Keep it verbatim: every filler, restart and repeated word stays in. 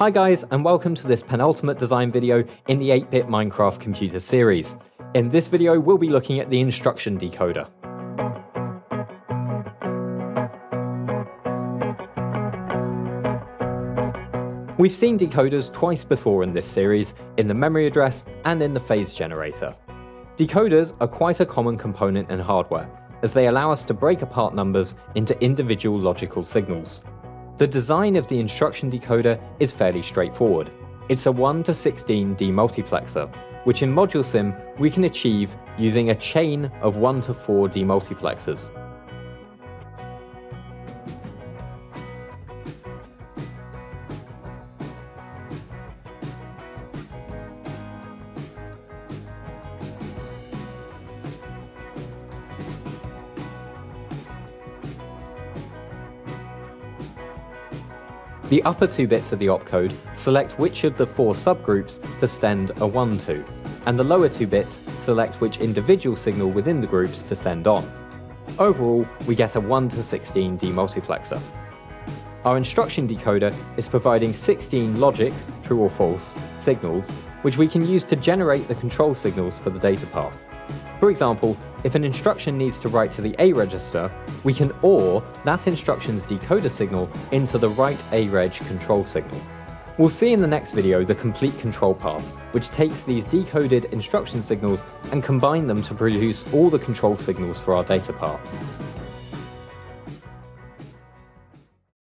Hi guys, and welcome to this penultimate design video in the eight bit Minecraft computer series. In this video, we'll be looking at the instruction decoder. We've seen decoders twice before in this series, in the memory address and in the phase generator. Decoders are quite a common component in hardware, as they allow us to break apart numbers into individual logical signals. The design of the instruction decoder is fairly straightforward. It's a one to sixteen demultiplexer, which in ModuleSim we can achieve using a chain of one to four demultiplexers. The upper two bits of the opcode select which of the four subgroups to send a one to, and the lower two bits select which individual signal within the groups to send on. Overall, we get a one to sixteen demultiplexer. Our instruction decoder is providing sixteen logic, true or false, signals, which we can use to generate the control signals for the data path. For example, if an instruction needs to write to the A register, we can OR that instruction's decoder signal into the write A reg control signal. We'll see in the next video the complete control path, which takes these decoded instruction signals and combine them to produce all the control signals for our data path.